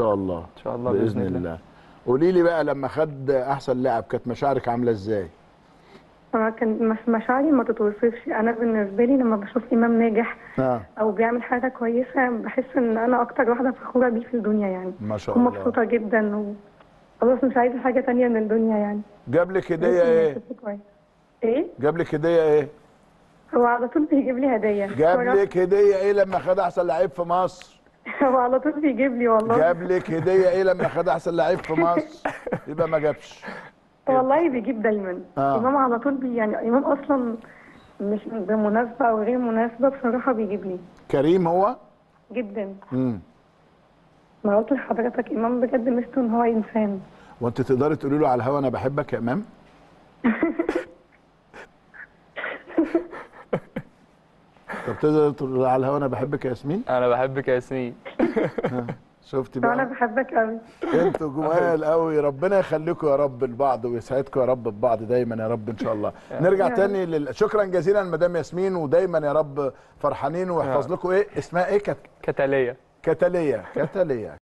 شاء الله ان شاء الله باذن الله. قولي لي بقى لما خد احسن لاعب كانت مشاعرك عامله ازاي؟ انا كان مشاعري ما تتوصفش. انا بالنسبه لي لما بشوف امام ناجح او بيعمل حاجه كويسه بحس ان انا اكتر واحده فخوره بيه في الدنيا يعني. ما شاء الله. ومبسوطه جدا وخلاص مش عايزه حاجه ثانيه من الدنيا يعني. جاب لك هديه ايه؟ ايه؟ جاب لك هديه ايه؟ هو على طول بيجيب لي هديه. جاب لك هديه ايه لما خد احسن لعيب في مصر؟ هو على طول بيجيب لي والله. جاب لك هديه ايه لما خد احسن لعيب في مصر؟ يبقى ما جابش. والله بيجيب دايما. امام على طول يعني امام اصلا مش بمناسبه او غير مناسبه بصراحه بيجيب لي. كريم هو؟ جدا. ما قلت لحضرتك امام بجد ميزته ان هو انسان. وانت تقدري تقولي له على الهوا انا بحبك يا امام؟ طب تقدر تقول على الهوا انا بحبك يا ياسمين؟ انا بحبك يا ياسمين. شفتي بقى؟ انا بحبك قوي. انتوا جمال قوي، ربنا يخليكم يا رب لبعض ويسعدكم يا رب ببعض دايما يا رب ان شاء الله. نرجع تاني شكرا جزيلا مدام ياسمين، ودايما يا رب فرحانين ويحفظ لكم ايه اسمها ايه؟ كتاليه. كتاليه